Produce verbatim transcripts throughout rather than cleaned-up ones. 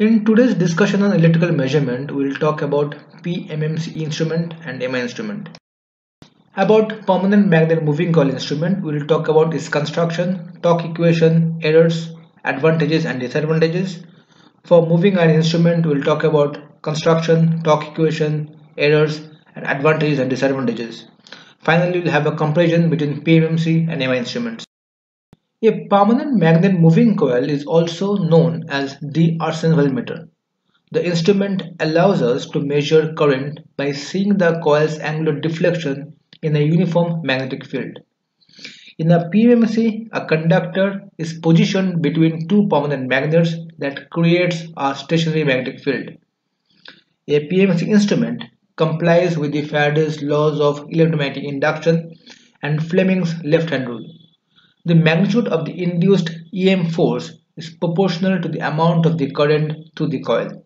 In today's discussion on electrical measurement, we will talk about P M M C instrument and M I instrument. About permanent magnet moving coil instrument, we will talk about its construction, torque equation, errors, advantages and disadvantages. For moving iron instrument, we will talk about construction, torque equation, errors and advantages and disadvantages. Finally, we will have a comparison between P M M C and M I instruments. A permanent magnet moving coil is also known as D'Arsonval meter. The instrument allows us to measure current by seeing the coil's angular deflection in a uniform magnetic field. In a P M M C, a conductor is positioned between two permanent magnets that creates a stationary magnetic field. A P M M C instrument complies with the Faraday's laws of electromagnetic induction and Fleming's left-hand rule. The magnitude of the induced E M force is proportional to the amount of the current through the coil.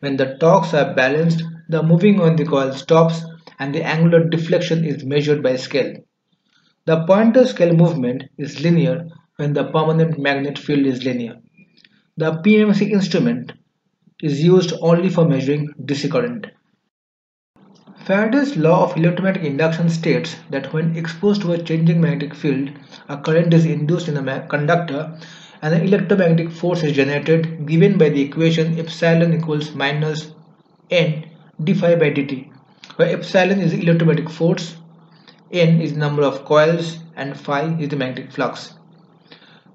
When the torques are balanced, the moving on the coil stops and the angular deflection is measured by scale. The pointer scale movement is linear when the permanent magnet field is linear. The P M M C instrument is used only for measuring D C current. Faraday's law of electromagnetic induction states that when exposed to a changing magnetic field, a current is induced in a conductor and an electromagnetic force is generated, given by the equation epsilon equals minus n d phi by dt, where epsilon is the electromagnetic force, n is the number of coils and phi is the magnetic flux.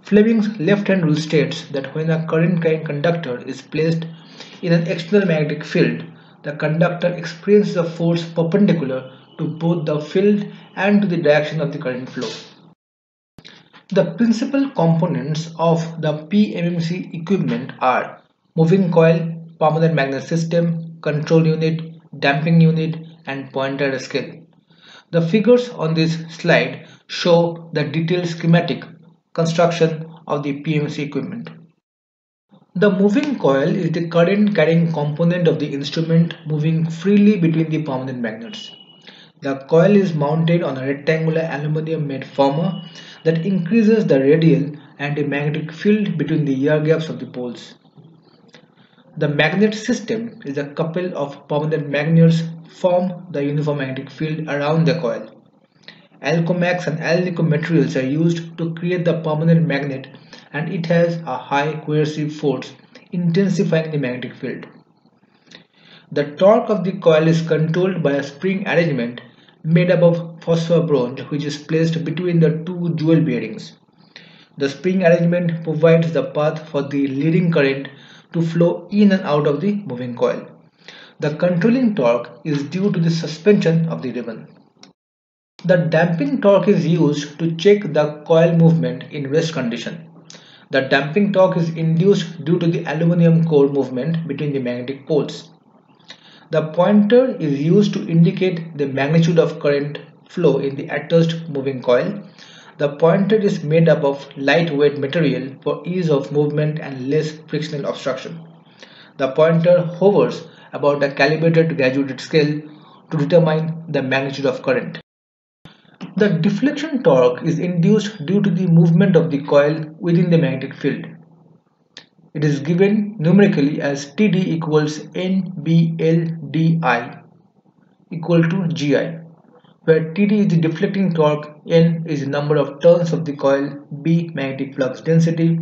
Fleming's left-hand rule states that when a current carrying conductor is placed in an external magnetic field, the conductor experiences a force perpendicular to both the field and to the direction of the current flow. The principal components of the P M M C equipment are moving coil, permanent magnet system, control unit, damping unit and pointer scale. The figures on this slide show the detailed schematic construction of the P M M C equipment. The moving coil is the current carrying component of the instrument, moving freely between the permanent magnets. The coil is mounted on a rectangular aluminum made former that increases the radial and the magnetic field between the air gaps of the poles. The magnet system is a couple of permanent magnets form the uniform magnetic field around the coil. Alcomax and Alnico materials are used to create the permanent magnet, and it has a high coercive force, intensifying the magnetic field. The torque of the coil is controlled by a spring arrangement made up of phosphor bronze, which is placed between the two jewel bearings. The spring arrangement provides the path for the leading current to flow in and out of the moving coil. The controlling torque is due to the suspension of the ribbon. The damping torque is used to check the coil movement in rest condition. The damping torque is induced due to the aluminum core movement between the magnetic poles. The pointer is used to indicate the magnitude of current flow in the attached moving coil. The pointer is made up of lightweight material for ease of movement and less frictional obstruction. The pointer hovers about a calibrated graduated scale to determine the magnitude of current. The deflection torque is induced due to the movement of the coil within the magnetic field. It is given numerically as T D equals N B L D I equal to G I, where T D is the deflecting torque, N is the number of turns of the coil, B magnetic flux density,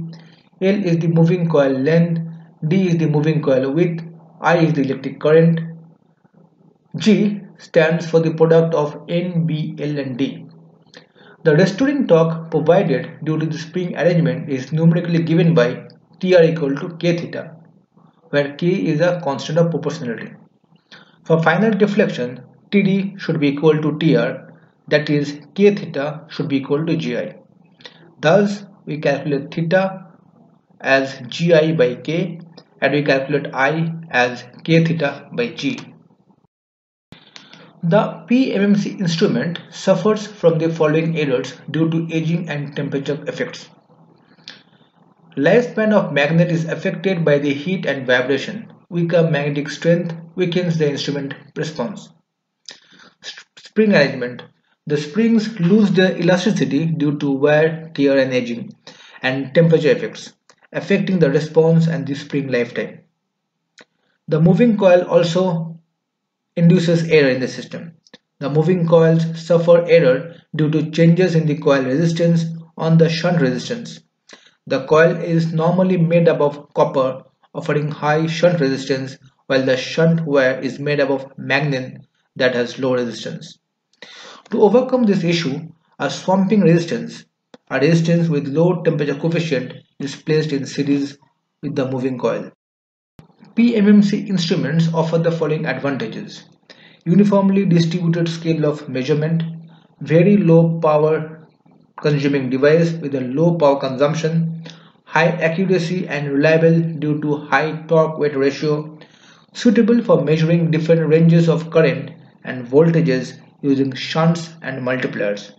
L is the moving coil length, D is the moving coil width, I is the electric current, G stands for the product of N, B, L and D. The restoring torque provided due to the spring arrangement is numerically given by T R equal to K theta, where K is a constant of proportionality. For final deflection, T D should be equal to T R, that is K theta should be equal to G I. Thus, we calculate theta as G I by K and we calculate I as K theta by G. The P M M C instrument suffers from the following errors due to aging and temperature effects. Lifespan of magnet is affected by the heat and vibration. Weaker magnetic strength weakens the instrument response. Spring arrangement. The springs lose their elasticity due to wear, tear and aging and temperature effects, affecting the response and the spring lifetime. The moving coil also induces error in the system. The moving coils suffer error due to changes in the coil resistance on the shunt resistance. The coil is normally made up of copper, offering high shunt resistance, while the shunt wire is made up of manganin that has low resistance. To overcome this issue, a swamping resistance, a resistance with low temperature coefficient, is placed in series with the moving coil. P M M C instruments offer the following advantages: uniformly distributed scale of measurement, very low power consuming device with a low power consumption, high accuracy and reliable due to high torque weight ratio, suitable for measuring different ranges of current and voltages using shunts and multipliers.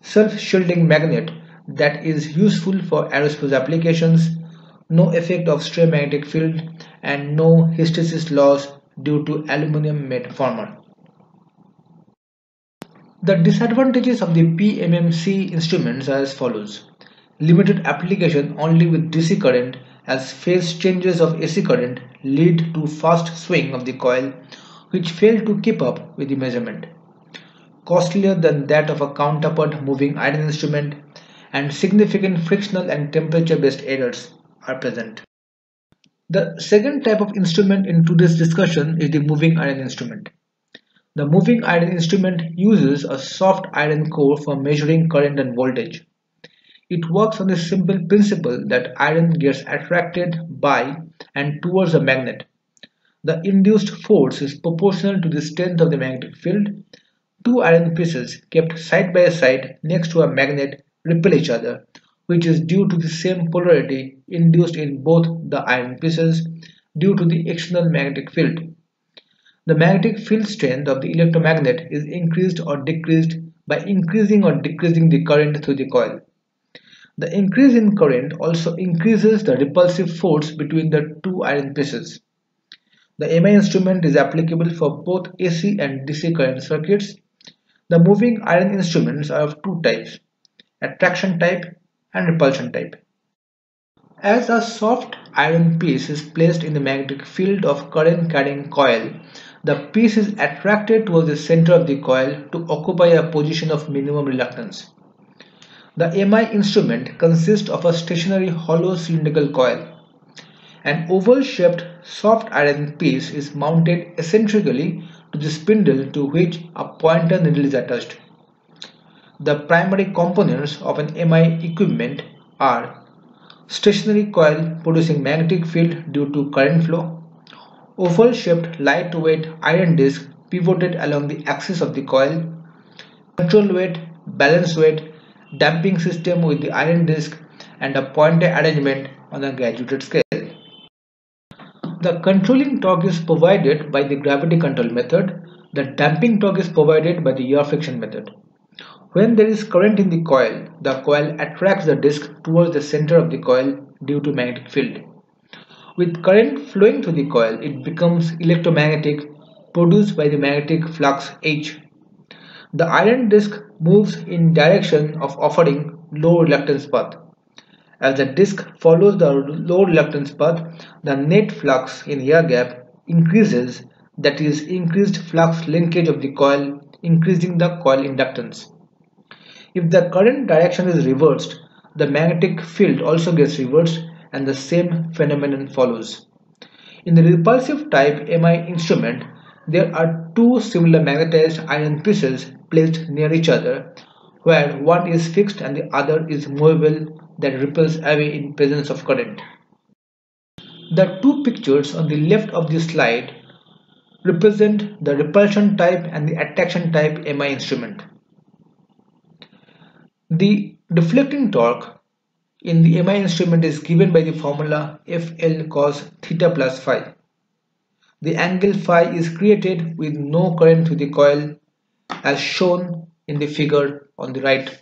Self-shielding magnet that is useful for aerospace applications, no effect of stray magnetic field, and no hysteresis loss due to aluminum metformer. The disadvantages of the P M M C instruments are as follows: limited application only with D C current, as phase changes of A C current lead to fast swing of the coil, which fail to keep up with the measurement. Costlier than that of a counterpart moving iron instrument, and significant frictional and temperature-based errors are present. The second type of instrument in today's discussion is the moving iron instrument. The moving iron instrument uses a soft iron core for measuring current and voltage. It works on the simple principle that iron gets attracted by and towards a magnet. The induced force is proportional to the strength of the magnetic field. Two iron pieces kept side by side next to a magnet repel each other, which is due to the same polarity induced in both the iron pieces due to the external magnetic field. The magnetic field strength of the electromagnet is increased or decreased by increasing or decreasing the current through the coil. The increase in current also increases the repulsive force between the two iron pieces. The M I instrument is applicable for both A C and D C current circuits. The moving iron instruments are of two types: attraction type and repulsion type. As a soft iron piece is placed in the magnetic field of current carrying coil, the piece is attracted towards the center of the coil to occupy a position of minimum reluctance. The M I instrument consists of a stationary hollow cylindrical coil. An oval-shaped soft iron piece is mounted eccentrically to the spindle to which a pointer needle is attached. The primary components of an M I equipment are stationary coil producing magnetic field due to current flow, oval-shaped lightweight iron disc pivoted along the axis of the coil, control weight, balance weight, damping system with the iron disc, and a pointer arrangement on a graduated scale. The controlling torque is provided by the gravity control method. The damping torque is provided by the air friction method. When there is current in the coil, the coil attracts the disc towards the center of the coil due to magnetic field. With current flowing through the coil, it becomes electromagnetic, produced by the magnetic flux H. The iron disc moves in direction of offering low reluctance path. As the disc follows the low reluctance path, the net flux in air gap increases, that is, increased flux linkage of the coil, increasing the coil inductance. If the current direction is reversed, the magnetic field also gets reversed, and the same phenomenon follows. In the repulsive type M I instrument, there are two similar magnetized iron pieces placed near each other, where one is fixed and the other is movable, that repels away in presence of current. The two pictures on the left of this slide represent the repulsion type and the attraction type M I instrument. The deflecting torque in the M I instrument is given by the formula F L cos theta plus phi. The angle phi is created with no current through the coil, as shown in the figure on the right.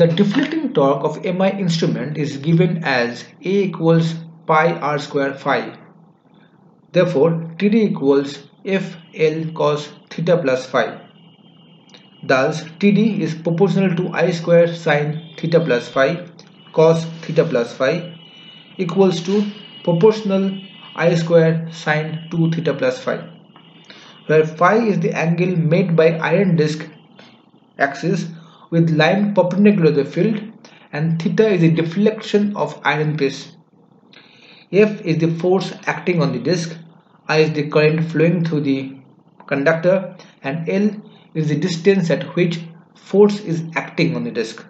The deflecting torque of M I instrument is given as A equals pi r square phi. Therefore, Td equals F L cos theta plus phi. Thus, Td is proportional to I square sin theta plus phi cos theta plus phi equals to proportional I square sine two theta plus phi, where phi is the angle made by iron disk axis with line perpendicular to the field, and theta is the deflection of iron piece. F is the force acting on the disk, I is the current flowing through the conductor, and L is the distance at which force is acting on the disk.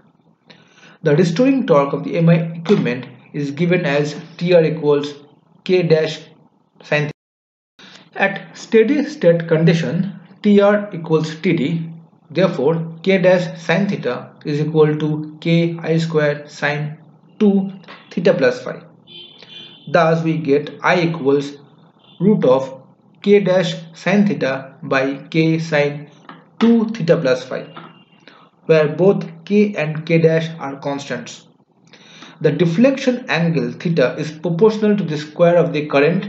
The restoring torque of the M I equipment is given as T R equals K dash sine theta. At steady state condition, T R equals T D. Therefore, K dash sine theta is equal to K I square sine two theta plus phi. Thus, we get I equals root of K dash sine theta by K sine two theta plus phi, where both K and K dash are constants. The deflection angle theta is proportional to the square of the current,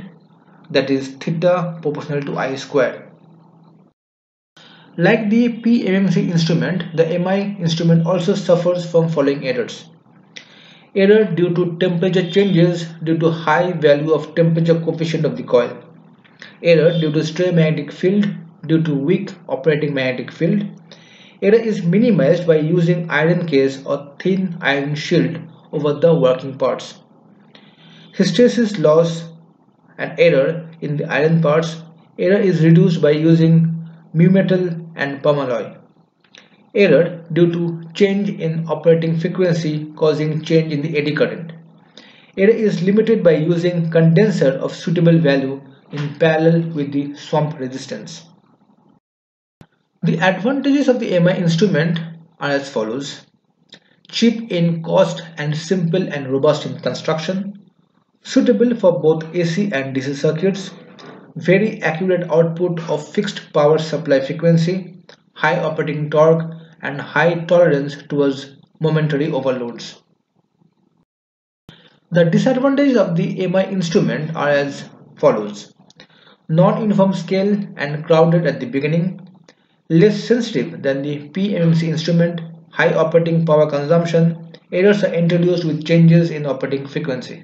that is theta proportional to I square. Like the P M M C instrument, the M I instrument also suffers from following errors. Error due to temperature changes due to high value of temperature coefficient of the coil. Error due to stray magnetic field due to weak operating magnetic field. Error is minimized by using iron case or thin iron shield over the working parts. Hysteresis loss and error in the iron parts. Error is reduced by using mu metal and permalloy. Error due to change in operating frequency causing change in the eddy current. Error is limited by using condenser of suitable value in parallel with the swamp resistance. The advantages of the M I instrument are as follows: cheap in cost and simple and robust in construction, suitable for both A C and D C circuits, very accurate output of fixed power supply frequency, high operating torque and high tolerance towards momentary overloads. The disadvantages of the M I instrument are as follows: non-uniform scale and crowded at the beginning, less sensitive than the P M M C instrument, high operating power consumption, errors are introduced with changes in operating frequency.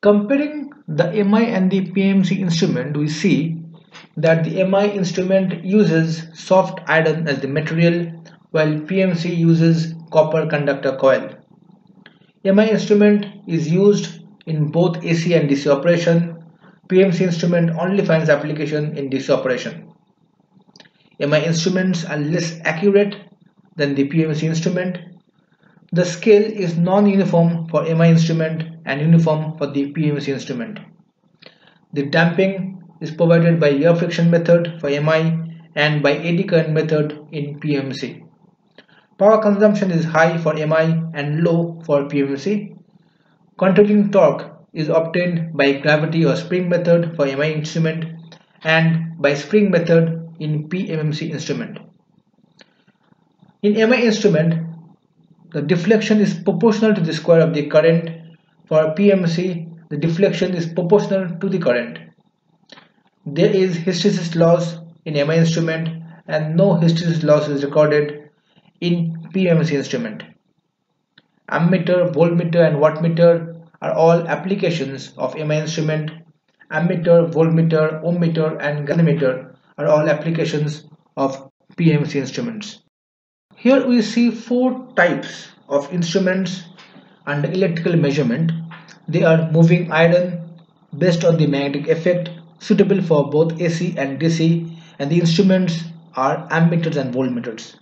Comparing the M I and the P M M C instrument, we see that the M I instrument uses soft iron as the material, while P M M C uses copper conductor coil. M I instrument is used in both A C and D C operation. P M M C instrument only finds application in D C operation. M I instruments are less accurate than the P M M C instrument. The scale is non-uniform for M I instrument and uniform for the P M M C instrument. The damping is provided by air friction method for M I and by eddy current method in P M M C. Power consumption is high for M I and low for P M M C. Controlling torque is obtained by gravity or spring method for M I instrument and by spring method in P M M C instrument. In M I instrument, the deflection is proportional to the square of the current. For P M M C, the deflection is proportional to the current. There is hysteresis loss in M I instrument and no hysteresis loss is recorded in P M M C instrument. Ammeter, voltmeter and wattmeter are all applications of M I instrument. Ammeter, voltmeter, ohmmeter and galvanometer are all applications of P M M C instruments. Here we see four types of instruments under electrical measurement. They are moving iron, based on the magnetic effect, suitable for both A C and D C, and the instruments are ammeters and voltmeters.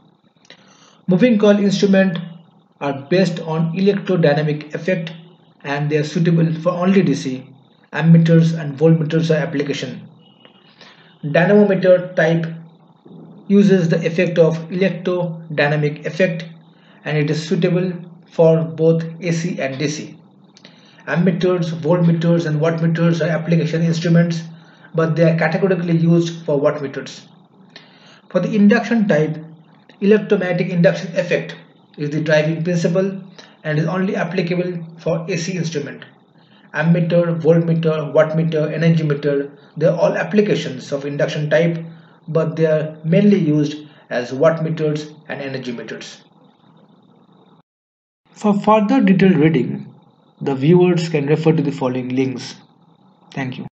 Moving coil instrument are based on electrodynamic effect and they are suitable for only D C. Ammeters and voltmeters are application. Dynamometer type uses the effect of electrodynamic effect and it is suitable for both A C and D C. Ammeters, voltmeters and wattmeters are application instruments, but they are categorically used for wattmeters. For the induction type, electromagnetic induction effect is the driving principle and is only applicable for A C instrument. Ammeter, voltmeter, wattmeter, energy meter, they are all applications of induction type, but they are mainly used as wattmeters and energy meters. For further detailed reading, The viewers can refer to the following links. Thank you.